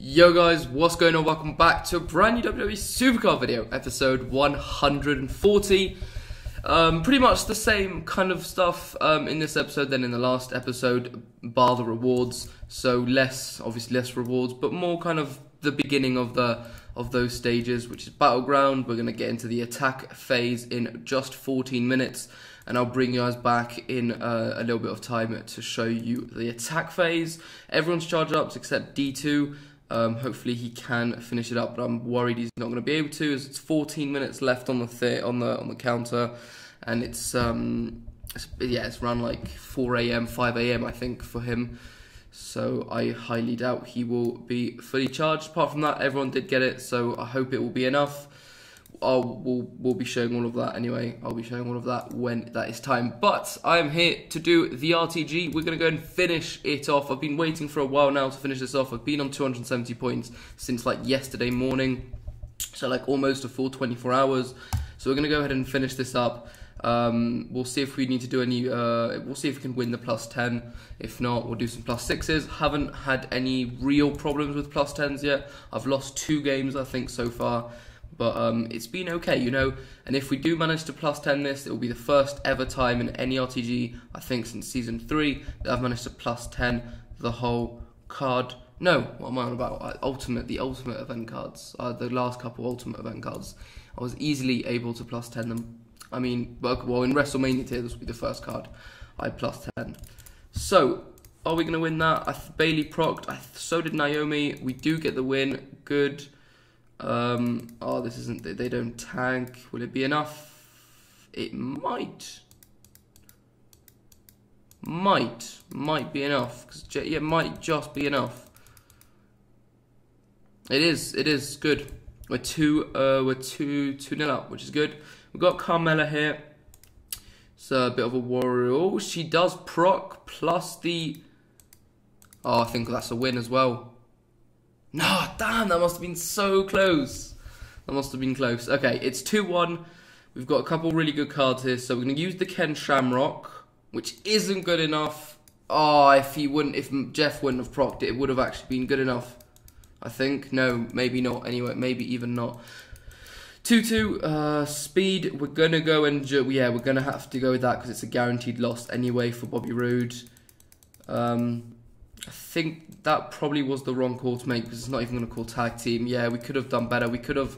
Yo guys, what's going on? Welcome back to a brand new WWE Supercard video, episode 140. Pretty much the same kind of stuff in this episode than in the last episode, bar the rewards. So obviously less rewards, but more kind of the beginning of those stages, which is Battleground. We're gonna get into the attack phase in just 14 minutes, and I'll bring you guys back in a little bit of time to show you the attack phase. Everyone's charged up except D2. Hopefully he can finish it up, but I'm worried he's not going to be able to, as it's 14 minutes left on the counter, and it's around like 4 a.m., 5 a.m. I think for him. So I highly doubt he will be fully charged. Apart from that, everyone did get it, so I hope it will be enough. We'll be showing all of that anyway. I'll be showing all of that when that is time. But I'm here to do the RTG. We're going to go and finish it off. I've been waiting for a while now to finish this off. I've been on 270 points since like yesterday morning, so like almost a full 24 hours. So we're going to go ahead and finish this up. We'll see if we need to do any, we'll see if we can win the +10. If not, we'll do some +6s. Haven't had any real problems with +10s yet. I've lost 2 games, I think, so far. But it's been okay, you know. And if we do manage to +10 this, it will be the first ever time in any RTG, I think, since season 3 that I've managed to +10 the whole card. No, what am I on about? The ultimate event cards, the last couple ultimate event cards, I was easily able to +10 them. I mean, well, in WrestleMania tier, this will be the first card I +10. So, are we going to win that? Bayley procced. So did Naomi. We do get the win. Good. Oh, this isn't, they don't tank. Will it be enough? It might be enough. Cause yeah, might just be enough. It is good. We're 2-0 up, which is good. We've got Carmella here. So a bit of a warrior. Oh, she does proc plus the, oh, I think that's a win as well. No, damn, that must have been so close. That must have been close. Okay, it's 2-1. We've got a couple really good cards here, so we're going to use the Ken Shamrock, which isn't good enough. Oh, if Jeff wouldn't have procced it, it would have actually been good enough, I think. No, maybe not. Anyway, maybe even not. 2-2, speed. We're going to go and, yeah, we're going to have to go with that because it's a guaranteed loss anyway for Bobby Roode. I think that probably was the wrong call to make because it's not even going to call tag team. Yeah, we could have done better. We could have...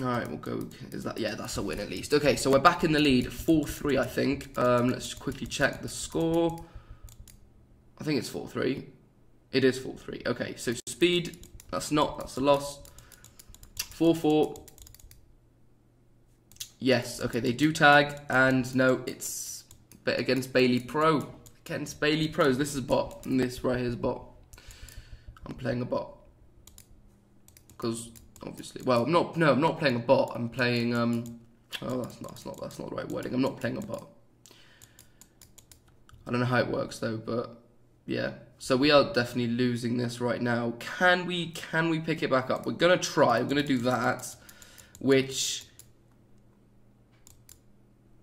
Alright, we'll go... Is that... Yeah, that's a win at least. Okay, so we're back in the lead. 4-3, I think. Let's quickly check the score. I think it's 4-3. It is 4-3. Okay, so speed. That's not... That's a loss. 4-4. Yes. Okay, they do tag. And no, it's... against Bayley Pro. Against Bayley Pros. This is a bot. And this right here is a bot. I'm playing a bot. Because obviously, well, I'm not playing a bot. I'm playing oh, that's not the right wording. I'm not playing a bot. I don't know how it works though, but yeah. So we are definitely losing this right now. Can we pick it back up? We're gonna try, we're gonna do that, which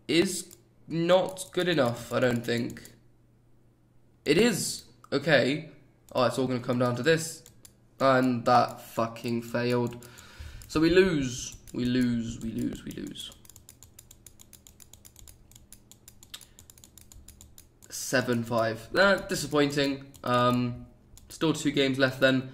is not good enough, I don't think. It is. Okay. Oh, it's all going to come down to this. And that fucking failed. So we lose. We lose. We lose. We lose. 7-5. Disappointing. Still 2 games left then.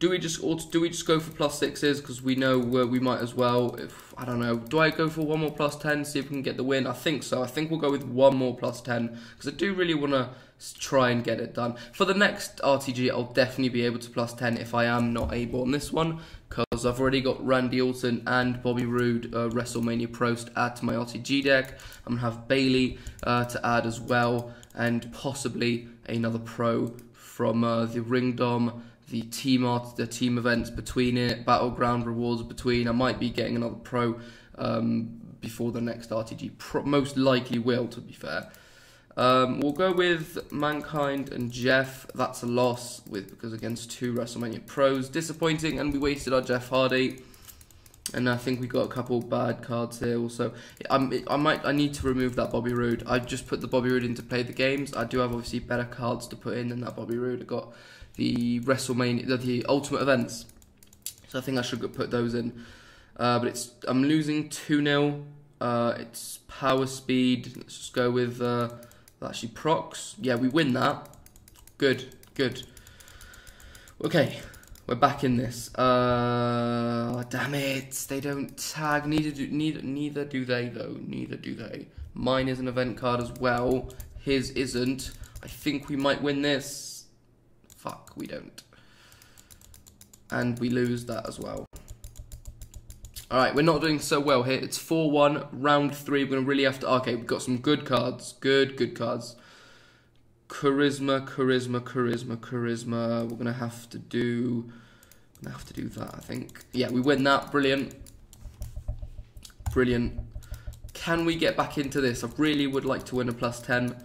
Do we just go for +6s because we know we might as well? If I don't know, do I go for one more +10? See if we can get the win. I think so. I think we'll go with one more +10 because I do really want to try and get it done for the next RTG. I'll definitely be able to +10 if I am not able on this one because I've already got Randy Orton and Bobby Roode WrestleMania Pros to add to my RTG deck. I'm gonna have Bayley to add as well, and possibly another Pro from the Ringdom. The team events between it, Battleground rewards between. I might be getting another Pro before the next RTG. Most likely will, to be fair. We'll go with Mankind and Jeff. That's a loss because against 2 WrestleMania Pros. Disappointing, and we wasted our Jeff Hardy. And I think we got a couple bad cards here also. I need to remove that Bobby Roode. I just put the Bobby Roode in to play the games. I do have obviously better cards to put in than that Bobby Roode. I got the WrestleMania, the Ultimate Events. So I think I should put those in. But it's, I'm losing 2-0. It's power speed. Let's just go with actually procs. Yeah, we win that. Good, good. Okay. We're back in this. Damn it! They don't tag. Neither do they though. Neither do they. Mine is an event card as well. His isn't. I think we might win this. Fuck, we don't. And we lose that as well. All right, we're not doing so well here. It's 4-1. Round 3. We're gonna really have to. Okay, we've got some good cards. Good cards. Charisma. We're gonna have to do. Gonna have to do that, I think. Yeah, we win that. Brilliant. Brilliant. Can we get back into this? I really would like to win a +10.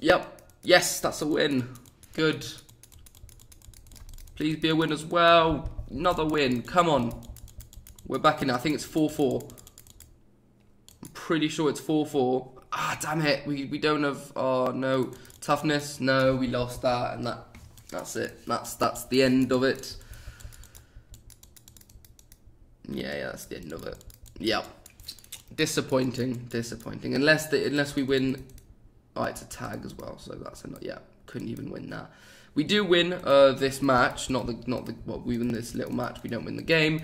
Yep. Yes, that's a win. Good. Please be a win as well. Another win. Come on. We're back in. I think it's 4-4. I'm pretty sure it's 4-4. Ah, damn it, we don't have, oh no, toughness, no, we lost that, and that's it, that's the end of it. Yeah, that's the end of it. Yep. Disappointing, unless we win, oh, it's a tag as well, so that's, yeah, couldn't even win that. We do win this match, well, we win this little match, we don't win the game.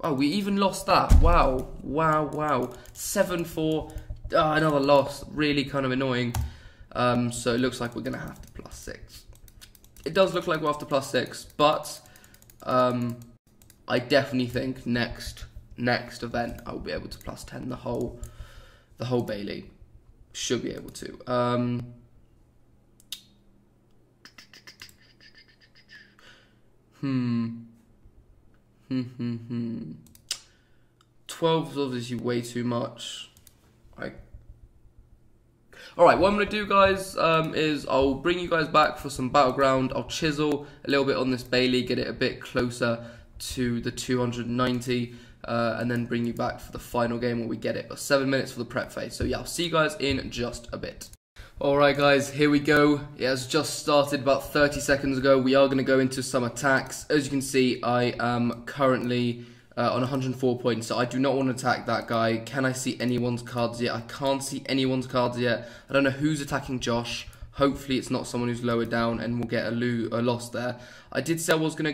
Oh, we even lost that. Wow. 7-4. Another loss. Really kind of annoying. So it looks like we're going to have to +6. It does look like we'll have to +6, but I definitely think next event I'll be able to +10 the whole Bayley. Should be able to. Hmm. 12 is obviously way too much. Alright, what I'm going to do, guys, is I'll bring you guys back for some Battleground. I'll chisel a little bit on this Bayley, get it a bit closer to the 290, and then bring you back for the final game where we get it. But 7 minutes for the prep phase. So yeah, I'll see you guys in just a bit. Alright guys, here we go. It has just started about 30 seconds ago. We are going to go into some attacks. As you can see, I am currently on 104 points, so I do not want to attack that guy. Can I see anyone's cards yet? I can't see anyone's cards yet. I don't know who's attacking Josh. Hopefully it's not someone who's lower down and we'll get a loss there. I did say I was going to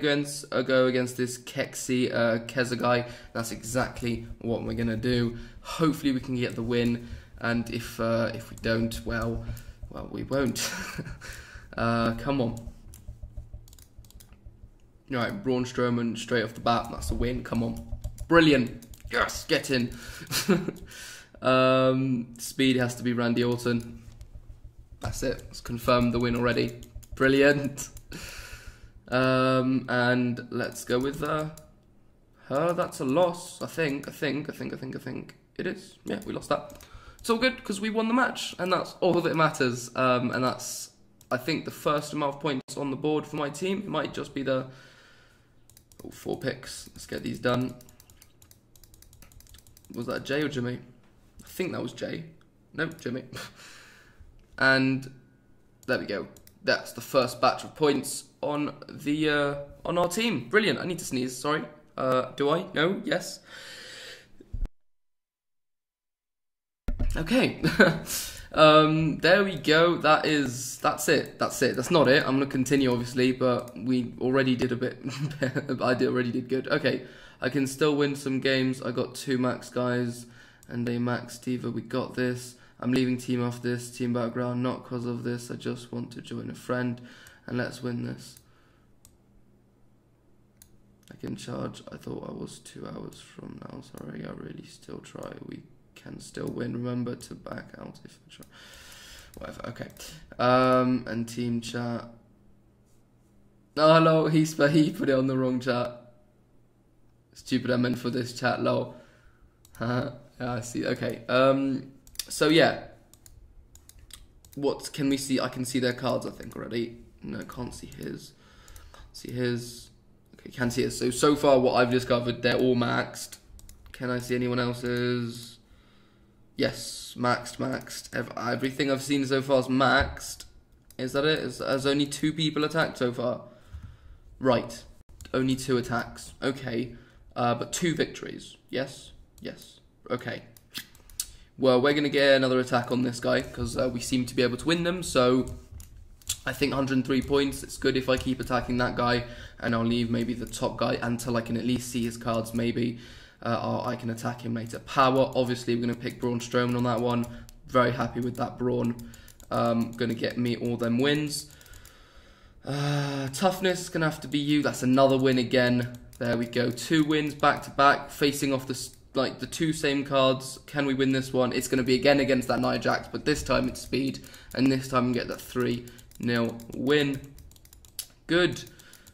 go against this Kexi Keza guy. That's exactly what we're going to do. Hopefully we can get the win. And if we don't, well, we won't. Come on. All right, Braun Strowman straight off the bat. That's a win. Come on. Brilliant. Yes, get in. Speed has to be Randy Orton. That's it. It's confirmed the win already. Brilliant. And let's go with her. That's a loss, I think. I think it is. Yeah, we lost that. It's all good, because we won the match, and that's all that matters. And that's, I think, the first amount of points on the board for my team. It might just be the 4 picks. Let's get these done. Was that Jay or Jimmy? I think that was Jay. No, Jimmy. And there we go. That's the first batch of points on our team. Brilliant. I need to sneeze, sorry. Do I? No? Yes. Okay, there we go. That's it. That's not it. I'm gonna continue, obviously, but we already did a bit. I already did good. Okay, I can still win some games. I got 2 max guys and a max diva. We got this. I'm leaving team off this team background, not because of this. I just want to join a friend, and let's win this. I can charge. I thought I was 2 hours from now. Sorry, I really still try. We can still win. Remember to back out if I try. Whatever. Okay. And team chat. Oh, hello. He put it on the wrong chat. Stupid. I meant for this chat. Lol. Yeah, I see. Okay. So yeah. What can we see? I can see their cards. I think already. No, can't see his. Okay, can see it. So far what I've discovered, they're all maxed. Can I see anyone else's? Yes, maxed. Everything I've seen so far is maxed. Is that it? Has only 2 people attacked so far? Right. Only 2 attacks. Okay. But 2 victories. Yes? Yes. Okay. Well, we're going to get another attack on this guy, because we seem to be able to win them, so I think 103 points. It's good if I keep attacking that guy, and I'll leave maybe the top guy until I can at least see his cards, maybe, or I can attack him later. Power, obviously, we're going to pick Braun Strowman on that one. Very happy with that, Braun. Going to get me all them wins. Toughness, going to have to be you. That's another win again. There we go. 2 wins back to back, facing off the 2 same cards. Can we win this one? It's going to be again against that Nia Jax, but this time it's speed, and this time we get that 3-0 win. Good.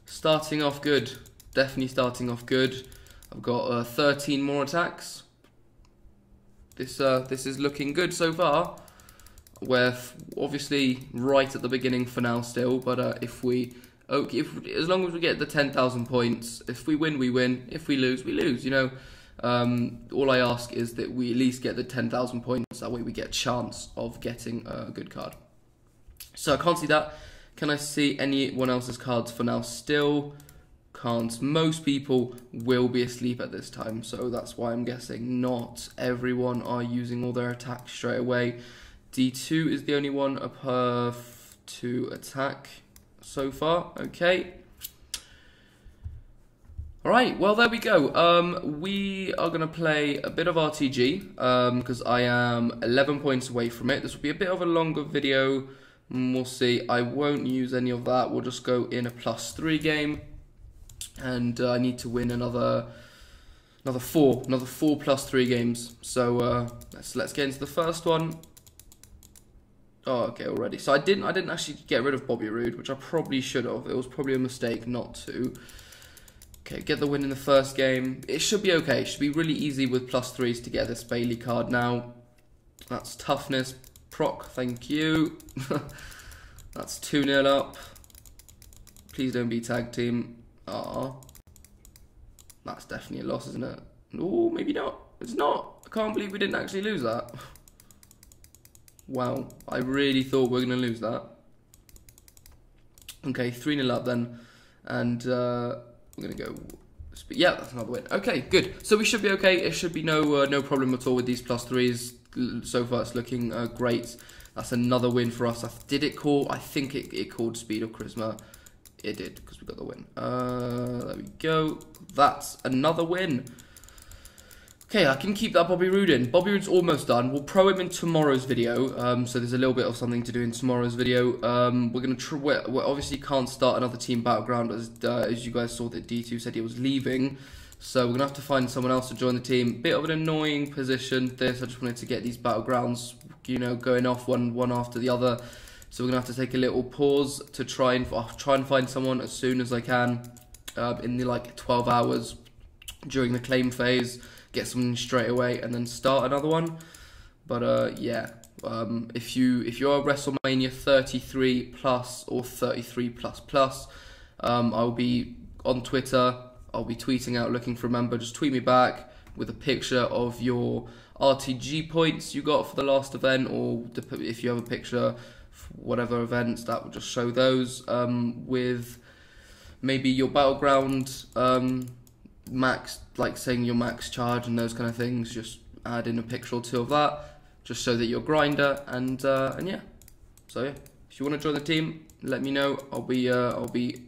Starting off good. Definitely starting off good. I've got 13 more attacks. This is looking good so far. We're obviously right at the beginning for now still, but if we, okay, as long as we get the 10,000 points, if we win, we win. If we lose, we lose, you know. All I ask is that we at least get the 10,000 points. That way we get a chance of getting a good card. So I can't see that. Can I see anyone else's cards for now still? Can't. Most people will be asleep at this time, so that's why I'm guessing not everyone are using all their attacks straight away. D2 is the only one up to attack so far. Okay. Alright, well there we go. We are going to play a bit of RTG, because I am 11 points away from it. This will be a bit of a longer video, we'll see. I won't use any of that, we'll just go in a +3 game, and I need to win another four +3 games. So let's get into the first one. Oh, okay, already. So I didn't actually get rid of Bobby Roode, which I probably should have. It was probably a mistake not to. Okay, get the win in the first game. It should be okay. It should be really easy with +3s to get this Bayley card now. That's toughness. Proc, thank you. That's 2-0 up. Please don't be tag team. Ah, that's definitely a loss, isn't it? Oh, maybe not. It's not. I can't believe we didn't actually lose that. Wow, I really thought we were going to lose that. Okay, 3-0 up then. And we're going to go... Yeah, that's another win. Okay, good. So we should be okay. It should be no problem at all with these +3s. So far, it's looking great. That's another win for us. Did it call? I think it called speed or charisma. It did, because we got the win. There we go. That's another win. Okay, I can keep that Bobby Roode in. Bobby Roode's almost done. We'll pro him in tomorrow's video. So there's a little bit of something to do in tomorrow's video. We're going to... We obviously can't start another team Battleground, as you guys saw that D2 said he was leaving. So we're going to have to find someone else to join the team. Bit of an annoying position this. I just wanted to get these Battlegrounds, you know, going off one after the other. So we're going to have to take a little pause to try and find someone as soon as I can. In the, like, 12 hours during the claim phase. Get someone straight away and then start another one. But yeah, if you are WrestleMania 33 plus or 33++, I'll be on Twitter. I'll be tweeting out looking for a member. Just tweet me back with a picture of your RTG points you got for the last event, or if you have a picture for whatever events, that will just show those with maybe your Battleground. Max, like saying your max charge and those kind of things, just add in a picture or 2 of that, just so that you're grinder, and yeah. So yeah, if you want to join the team, let me know. I'll be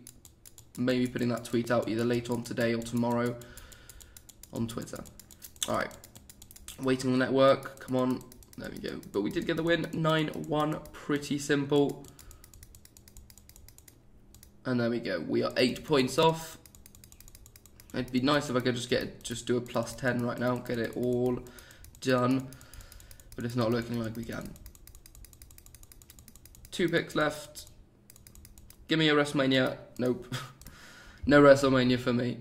maybe putting that tweet out either later on today or tomorrow on Twitter. All right, waiting on the network. Come on, there we go. But we did get the win, 9-1, pretty simple. And there we go. We are 8 points off. It'd be nice if I could just do a +10 right now, get it all done, but it's not looking like we can. 2 picks left. Give me a WrestleMania. Nope. No WrestleMania for me.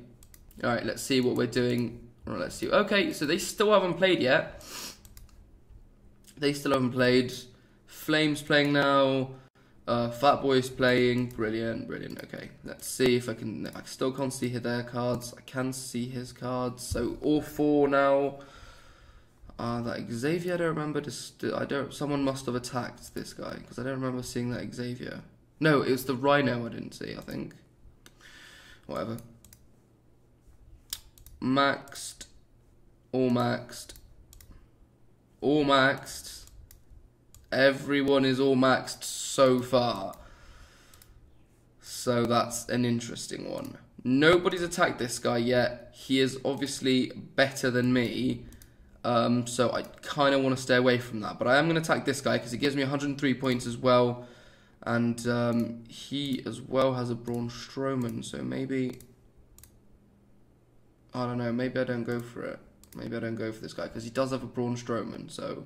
All right, let's see what we're doing. All right, let's see. Okay, so they still haven't played yet. They still haven't played. Flame's playing now. Fat Boy's playing, brilliant, okay. Let's see if I still can't see their cards, I can see his cards, so all four now. That Xavier, I don't remember, someone must have attacked this guy, because I don't remember seeing that Xavier. No, it was the Rhino I didn't see, I think. Whatever. Maxed. All maxed. All maxed. Everyone is all maxed so far. So that's an interesting one. Nobody's attacked this guy yet. He is obviously better than me. So I kind of want to stay away from that. But I am going to attack this guy because he gives me 103 points as well. And he as well has a Braun Strowman. So maybe... I don't know. Maybe I don't go for it. Maybe I don't go for this guy because he does have a Braun Strowman. So...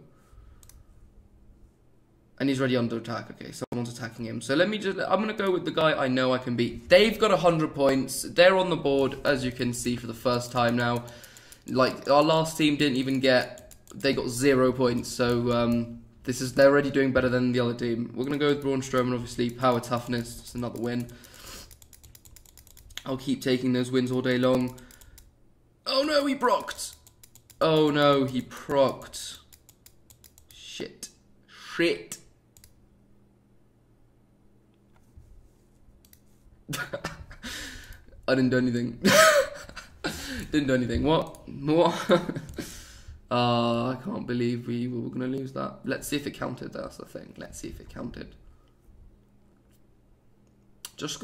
And he's already under attack. Okay, someone's attacking him. So I'm going to go with the guy I know I can beat. They've got 100 points. They're on the board, as you can see, for the first time now. Like, our last team didn't even get... They got 0 points. So, this is... They're already doing better than the other team. We're going to go with Braun Strowman, obviously. Power toughness. It's another win. I'll keep taking those wins all day long. Oh, no, he procced. Oh, no, he procced. Shit. Shit. I didn't do anything. Didn't do anything. What? I can't believe we were gonna lose that. Let's see if it counted. That's the thing. Let's see if it counted.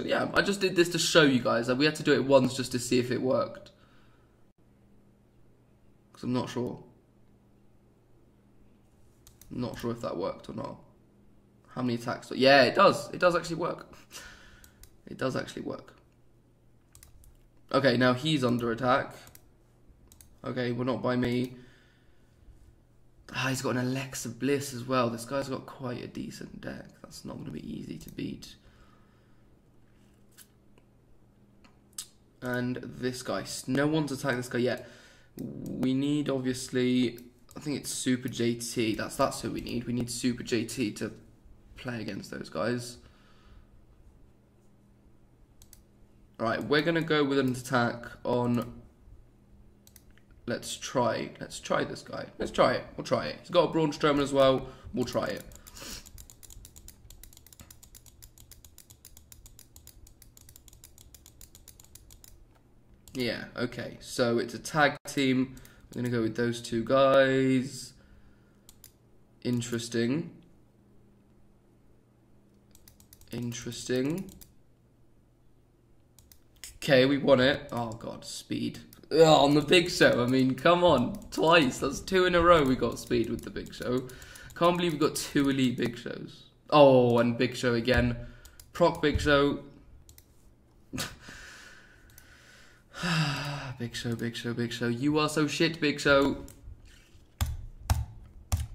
Yeah, I just did this to show you guys that we had to do it once just to see if it worked, because I'm not sure. I'm not sure if that worked or not. How many attacks? Yeah, it does. It does actually work. It does actually work. Okay, now he's under attack. Okay, well, not by me. Ah, he's got an Alexa Bliss as well. This guy's got quite a decent deck. That's not going to be easy to beat. And this guy. No one's attacked this guy yet. We need, obviously... I think it's Super JT. That's who we need. We need Super JT to play against those guys. Alright, we're going to go with an attack on... Let's try this guy. Let's try it. We'll try it. He's got a Braun Strowman as well. We'll try it. Yeah, okay. So it's a tag team. I'm going to go with those two guys. Interesting. Interesting. Okay, we won it. Oh, God, speed. Oh, on the Big Show. I mean, come on. Twice. That's 2 in a row we got speed with the Big Show. Can't believe we got 2 elite Big Shows. Oh, and Big Show again. Proc Big Show. Big Show, Big Show, Big Show. You are so shit, Big Show.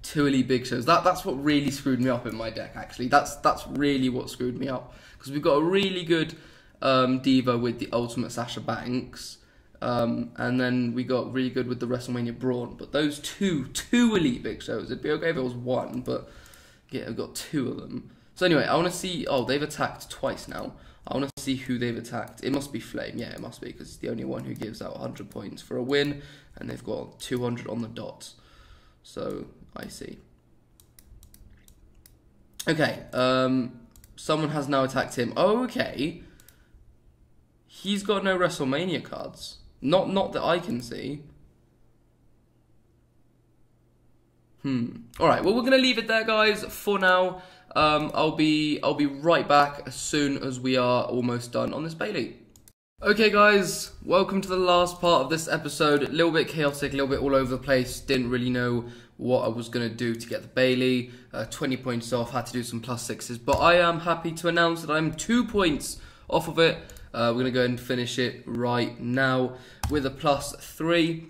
2 elite Big Shows. That's what really screwed me up in my deck, actually. That's really what screwed me up. Because we've got a really good... Diva with the ultimate Sasha Banks, and then we got really good with the WrestleMania Braun, but those two elite Big Shows, it'd be okay if it was one, but yeah, I've got 2 of them. So anyway, I want to see, oh, they've attacked twice now. I want to see who they've attacked. It must be Flame, yeah, it must be, because it's the only one who gives out 100 points for a win, and they've got 200 on the dot, so I see. Okay, someone has now attacked him. Oh, okay. He's got no WrestleMania cards. Not that I can see. Alright, well, we're gonna leave it there, guys, for now. I'll be right back as soon as we are almost done on this Bayley. Okay, guys, welcome to the last part of this episode. A little bit chaotic, a little bit all over the place. Didn't really know what I was going to do to get the Bayley. 20 points off, had to do some +6s. But I am happy to announce that I'm 2 points off of it. We're going to go and finish it right now with a +3.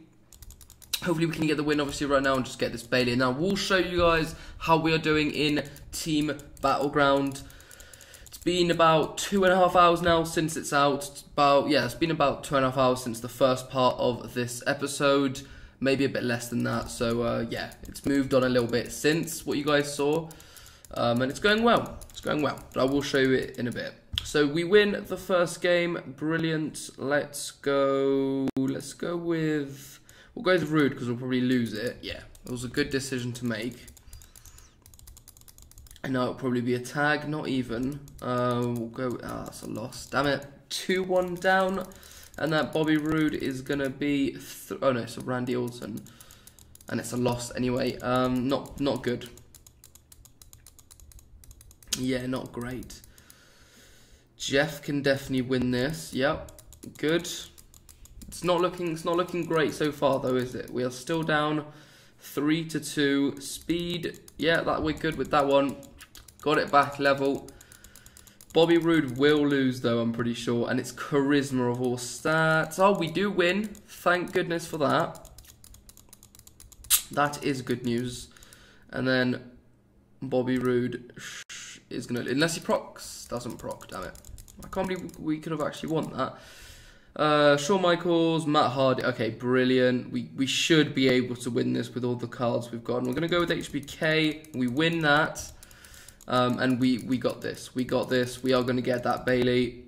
Hopefully we can get the win, obviously, right now and just get this Bayley. And now we'll show you guys how we are doing in Team Battleground. It's been about 2.5 hours now since it's out. It's been about 2.5 hours since the first part of this episode. Maybe a bit less than that. So, yeah, it's moved on a little bit since what you guys saw. And it's going well. It's going well, but I will show you it in a bit. So we win the first game, brilliant. Let's go with, we'll go with Roode because we'll probably lose it. Yeah, it was a good decision to make. And now it'll probably be a tag, not even. We'll go, that's a loss, damn it. 2-1 down, and that Bobby Roode is gonna be, oh no, so Randy Orton, and it's a loss anyway. Not good. Yeah, not great. Jeff can definitely win this. Yep, good. It's not looking great so far though, is it? We are still down 3-2. Speed, yeah, that we're good with that one. Got it back level. Bobby Roode will lose though, I'm pretty sure, and it's charisma of all stats. Oh, we do win. Thank goodness for that. That is good news. And then Bobby Roode is gonna, unless he procs, doesn't proc, damn it. I can't believe we could have actually won that. Shawn Michaels, Matt Hardy, okay, brilliant. We should be able to win this with all the cards we've got. And we're gonna go with HBK, we win that. And we got this. We got this. We are going to get that Bayley.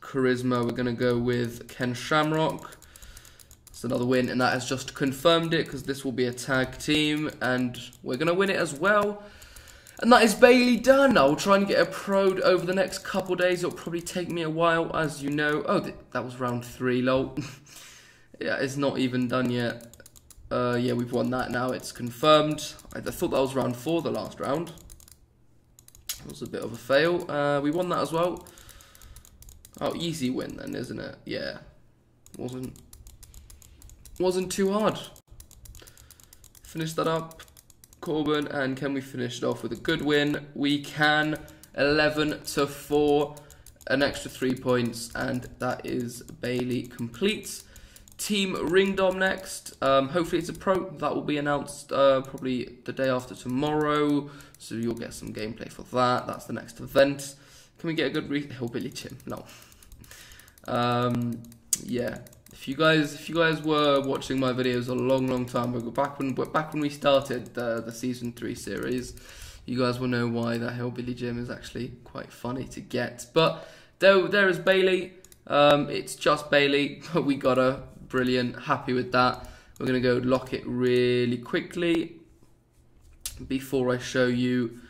Charisma, we're going to go with Ken Shamrock. It's another win, and that has just confirmed it because this will be a tag team, and we're going to win it as well. And that is Bayley done. I'll try and get a prod over the next couple days. It'll probably take me a while, as you know. Oh, that was round 3, lol. Yeah, it's not even done yet. Yeah, we've won that now. It's confirmed. I thought that was round 4, the last round. Was a bit of a fail. We won that as well. Oh, easy win then, isn't it? Yeah, wasn't too hard. Finish that up, Corbin, and can we finish it off with a good win? We can. 11-4, an extra 3 points, and that is Bayley complete. Team Ringdom next. Hopefully it's a pro. That will be announced probably the day after tomorrow. So you'll get some gameplay for that. That's the next event. Can we get a good Hillbilly Tim? No. Yeah. If you guys were watching my videos a long time ago, back when we started the season 3 series, you guys will know why that Hillbilly Jim is actually quite funny to get. But there is Bayley. It's just Bayley, but we got her. Brilliant, happy with that. We're going to go lock it really quickly before I show you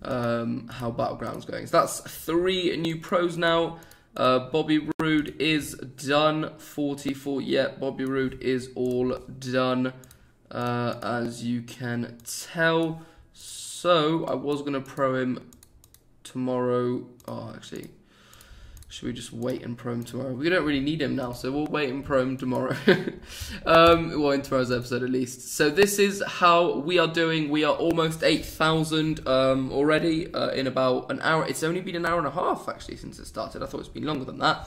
how Battleground's going. So that's 3 new pros now. Bobby Roode is done. 44, yeah, Bobby Roode is all done, as you can tell. So I was going to pro him tomorrow. Oh, actually, should we just wait and pro him tomorrow? We don't really need him now, so we'll wait and pro him tomorrow. Well, in tomorrow's episode at least. So this is how we are doing. We are almost 8,000 already in about an hour. It's only been an hour and a half, actually, since it started. I thought it's been longer than that.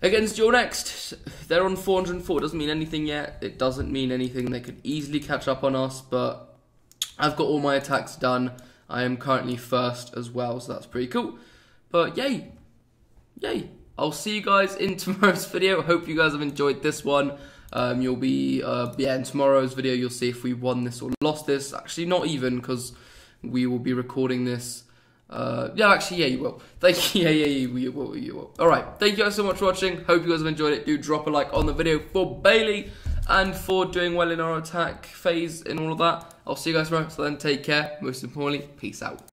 Against your next. They're on 404. It doesn't mean anything yet. It doesn't mean anything. They could easily catch up on us, but I've got all my attacks done. I am currently first as well, so that's pretty cool. But yay! Yay! I'll see you guys in tomorrow's video. Hope you guys have enjoyed this one. You'll be, yeah, in tomorrow's video you'll see if we won this or lost this. Actually, not even, because we will be recording this. Yeah, actually, yeah, you will. Thank you. Yeah, you will. Alright, thank you guys so much for watching. Hope you guys have enjoyed it. Do drop a like on the video for Bayley and for doing well in our attack phase and all of that. I'll see you guys tomorrow. So then, take care. Most importantly, peace out.